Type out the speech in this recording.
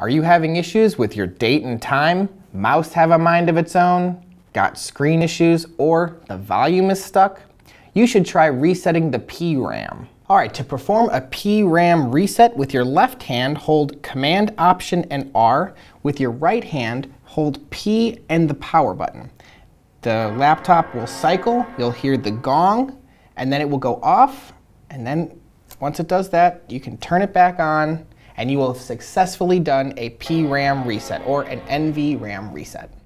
Are you having issues with your date and time? Mouse have a mind of its own? Got screen issues? Or the volume is stuck? You should try resetting the PRAM. All right, to perform a PRAM reset with your left hand, hold Command, Option, and R. With your right hand, hold P and the power button. The laptop will cycle, you'll hear the gong, and then it will go off, and then once it does that, you can turn it back on, and you will have successfully done a PRAM reset, or an NVRAM reset.